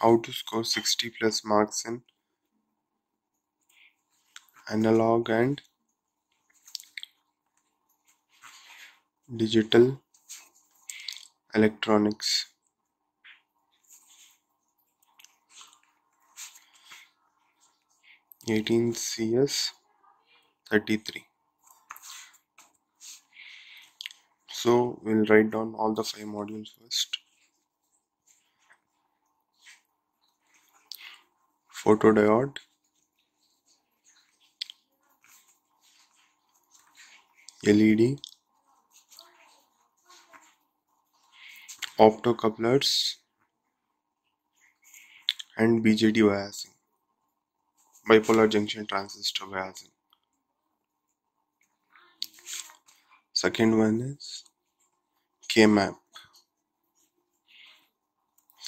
how to score 60 plus marks in analog and digital electronics. (18CS33). So we'll write down all the 5 modules first. Photodiode, LED, optocouplers, and BJT biasing, bipolar junction transistor biasing. Second one is KMAP.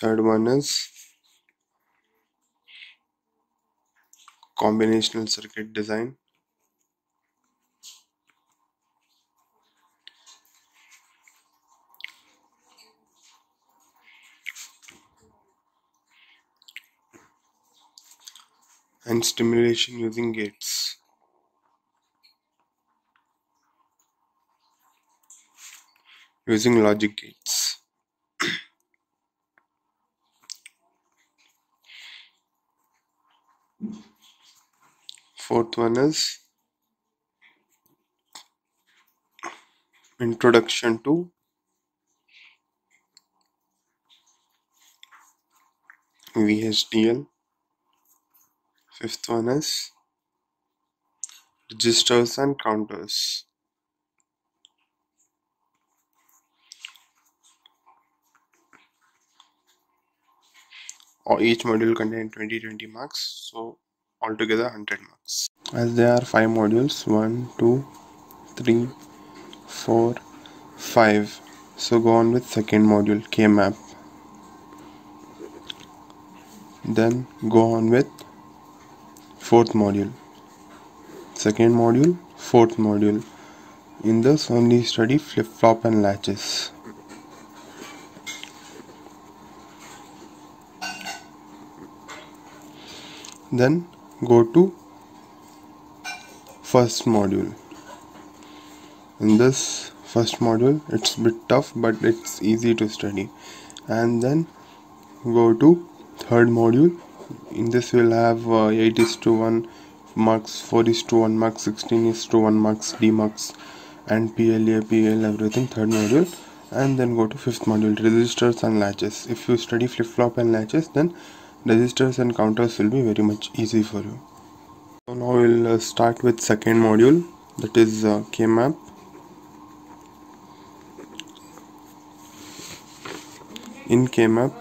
Third one is combinational circuit design. And stimulation using gates. Using logic gates. Fourth one is introduction to VHDL. Fifth one is registers and counters. Or each module contains 20 marks, so altogether 100 marks. As there are 5 modules, 1, 2, 3, 4, 5. So go on with second module KMAP. Then go on with fourth module, second module, fourth module. In this only study flip-flop and latches. Then go to first module. In this first module it's a bit tough but it's easy to study. And then go to third module. In this we'll have 8:1 marks, 4:1 marks, 16:1 marks, DMUX and PLA, PL, everything, third module. And then go to fifth module, resistors and latches. If you study flip-flop and latches, then resistors and counters will be very much easy for you. So now we'll start with second module, that is KMAP. In KMAP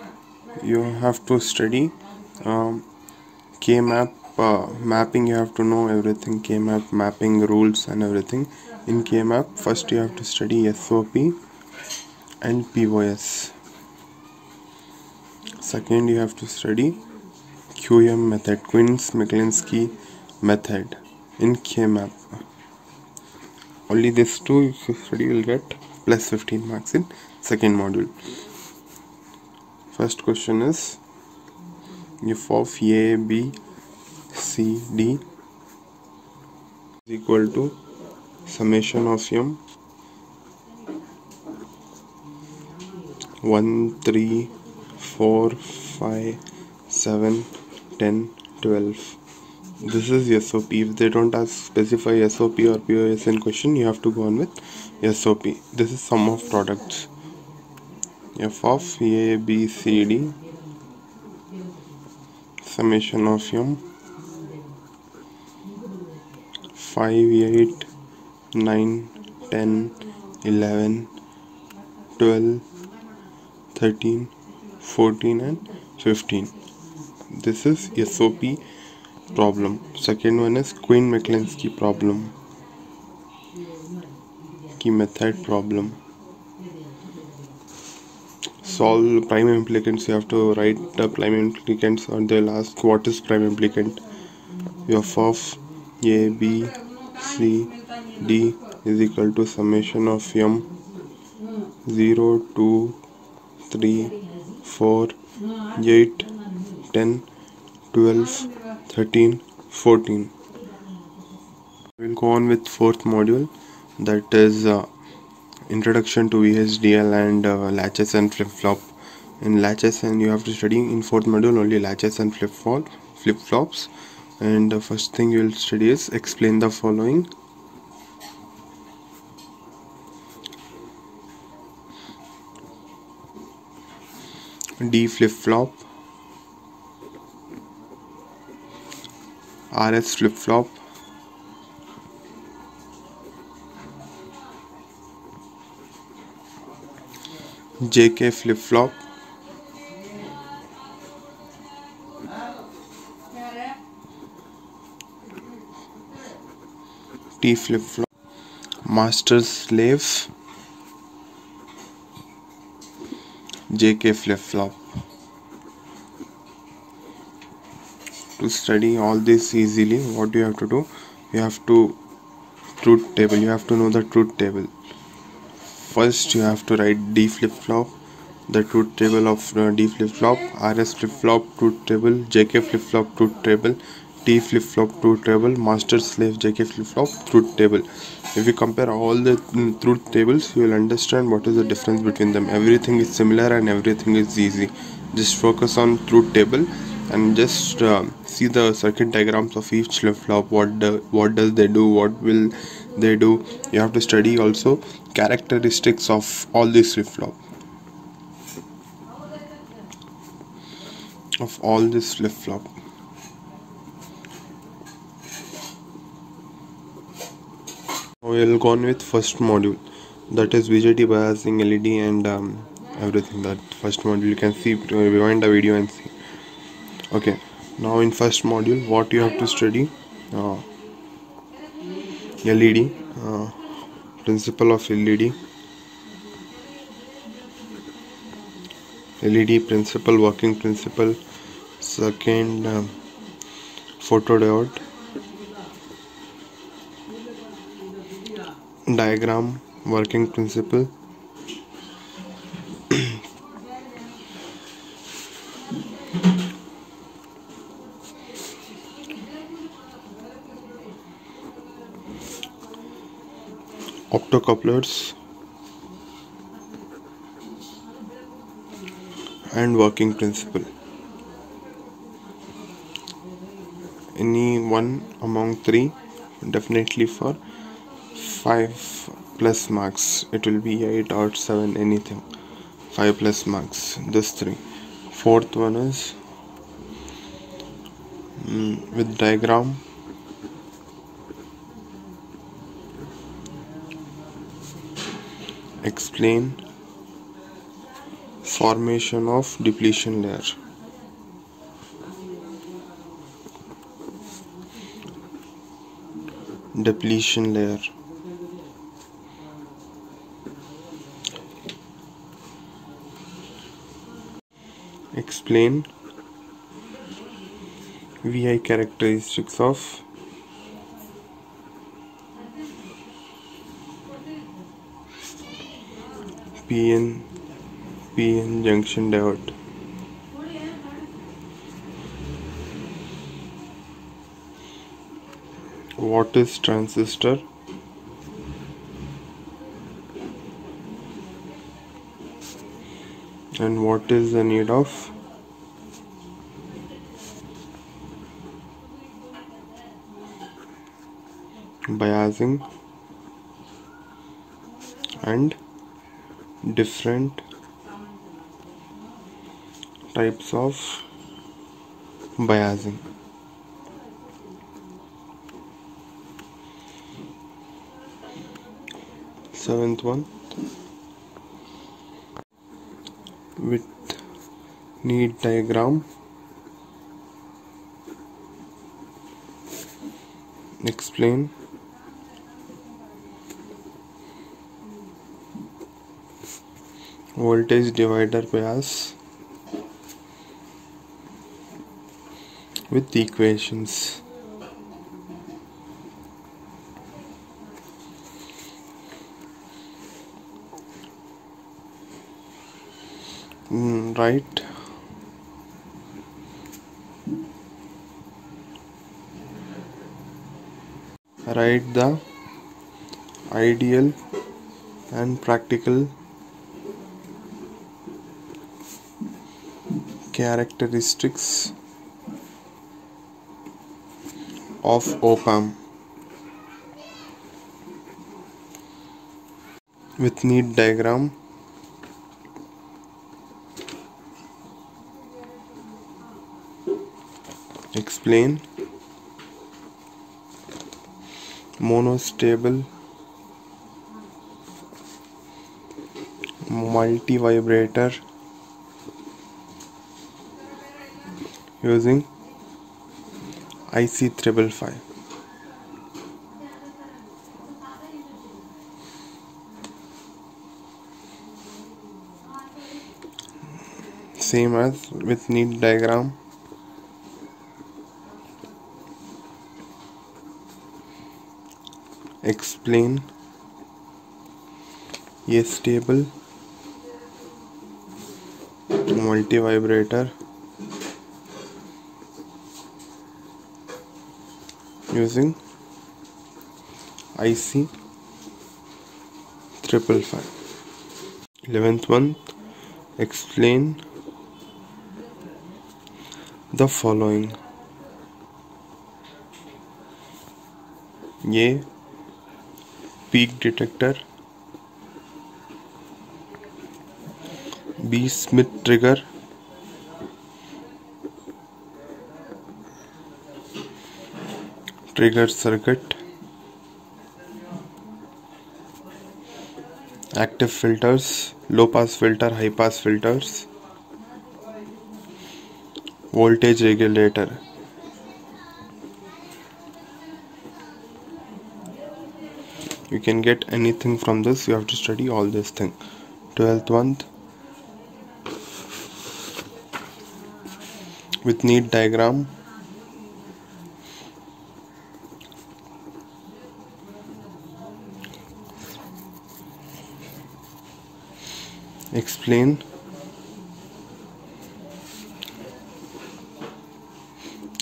you have to study KMAP mapping. You have to know everything, KMAP mapping rules and everything. In KMAP first you have to study SOP and POS. Second you have to study QM method, Quine-McCluskey method in KMAP. Only these two if you study you will get plus 15 marks in second module. First question is if of A, B, C, D is equal to summation of M 1, 3, 4, 5, 7, 10, 12. This is SOP. If they don't ask specify SOP or POS in question, you have to go on with SOP. This is sum of products. F of A, B, C, D summation of M 5, 8, 9, 10, 11, 12, 13, 14 and 15. This is SOP problem. Second one is Quine-McCluskey problem, key method problem. Solve prime implicants. You have to write the prime implicants, or they'll ask what is prime implicant. F of A, B, C, D is equal to summation of M 0, 2, 3, 4, 8, 10, 12, 13, 14. We'll go on with fourth module, that is introduction to VHDL and latches and flip-flop. In latches, and you have to study in fourth module only latches and flip-flops. And the first thing you will study is explain the following. D flip-flop, RS flip-flop, JK flip-flop, T flip-flop, Master Slave JK flip-flop. To study all this easily, what you have to do? You have to truth table. You have to know the truth table. First, you have to write D flip-flop, the truth table of D flip-flop, RS flip-flop truth table, JK flip-flop truth table, T flip-flop truth table, Master Slave JK flip-flop truth table. If you compare all the truth tables, you will understand what is the difference between them. Everything is similar and everything is easy. Just focus on truth table and just see the circuit diagrams of each flip-flop. What does they do? What will they do? You have to study also characteristics of all these flip-flop. We will go on with first module, that is BJT biasing, LED and everything. That first module you can see, rewind the video and see. Okay, now in first module what you have to study? LED, principle of LED, LED principle, working principle. Second, photodiode diagram, working principle. Optocouplers and working principle. Any one among three, definitely for 5+ marks. It will be 8 or 7, anything. 5+ marks, this 3. Fourth one is with diagram, explain formation of depletion layer. Depletion layer. Explain VI characteristics of PN junction diode. What is transistor? And what is the need of biasing and different types of biasing? Seventh one, with need diagram, explain voltage divider bias with equations. Write Write the ideal and practical characteristics of opam with neat diagram . Explain monostable, multi-vibrator using IC555. Same as with neat diagram. Explain a stable multi-vibrator using IC555. 11th one, explain the following: a peak detector, B Schmitt trigger, trigger circuit, active filters, low pass filter, high pass filters, voltage regulator. You can get anything from this. You have to study all this thing. 12th one, with neat diagram, explain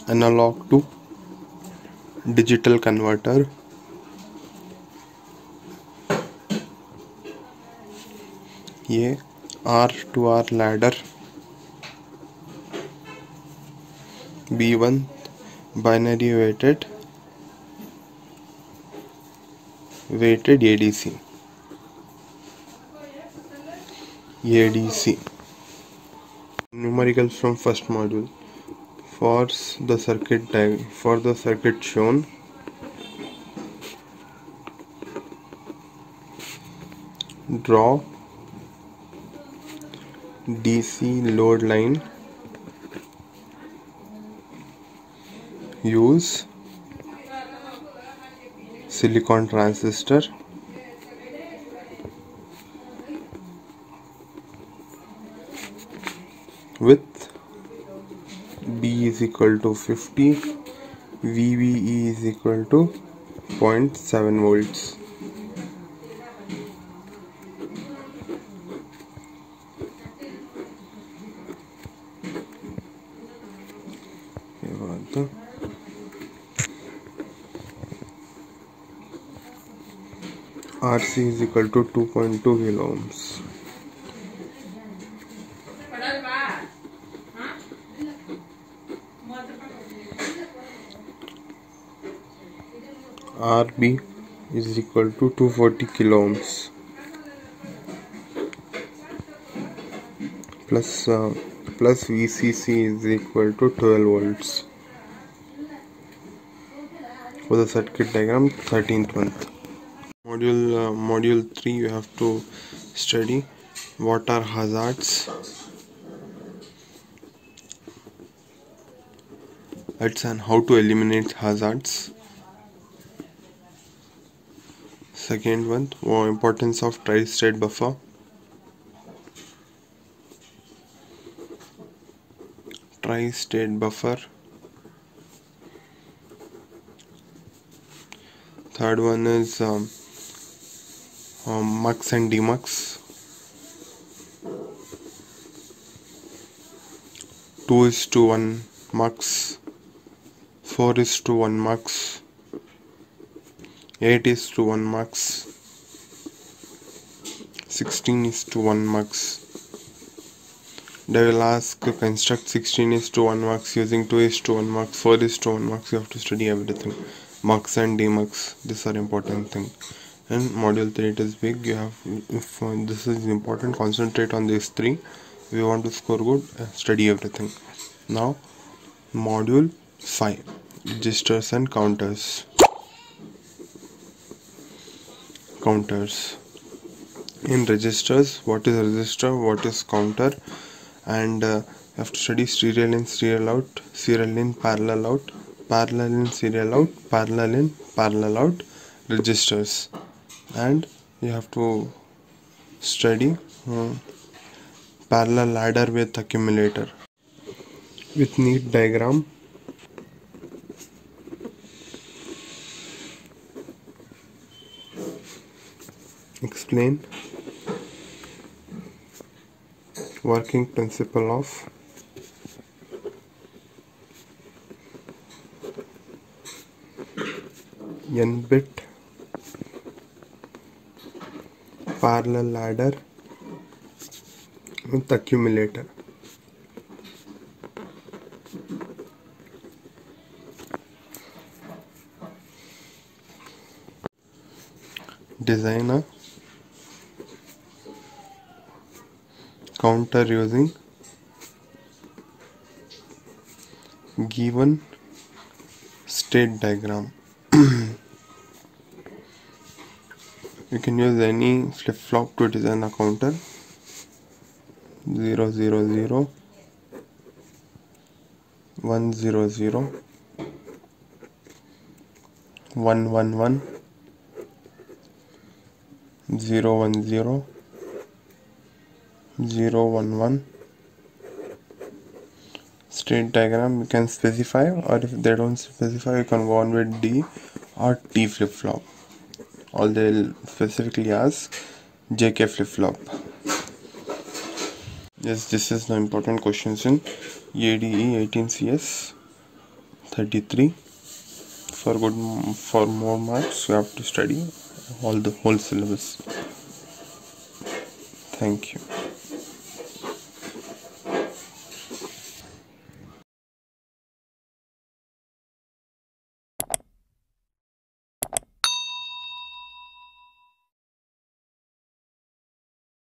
analog to digital converter, ये R to R ladder, B1 binary weighted ADC. Numericals from first module. For the circuit shown, draw DC load line, use silicon transistor, with B is equal to 50, VBE is equal to 0.7 volts. RC is equal to 2.2 kilo ohms. RB is equal to 240 kilo ohms plus VCC is equal to 12 volts. For the circuit diagram, 13th one. Module 3, you have to study what are hazards and how to eliminate hazards. Second one, importance of tri-state buffer. Tri-state buffer. Third one is MUX and DMUX. 2:1 MUX, 4:1 MUX, 8:1 MUX, 16:1 MUX. They will ask construct 16:1 MUX using 2:1 MUX, 4:1 MUX. You have to study everything. MUX and DMUX, these are important thing. And module 3, it is big. You have, if this is important, concentrate on these three. If you want to score good, study everything. Now, module 5, registers and counters. Counters. In registers, what is register, what is counter, and you have to study serial in, serial out, serial in, parallel out, parallel in, serial out, parallel in, parallel out, registers. And you have to study parallel ladder with accumulator with neat diagram. Explain working principle of n-bit parallel ladder with accumulator. Designer counter using given state diagram. You can use any flip-flop to design a counter. 0 0 0 1 0 0 1 1 1 0 1 0 0 1 1. State diagram you can specify, or if they don't specify you can go on with D or T flip-flop. All they'll specifically ask JK flip-flop. Yes, this is the important questions in ADE 18CS33. For more marks you have to study all the whole syllabus. Thank you.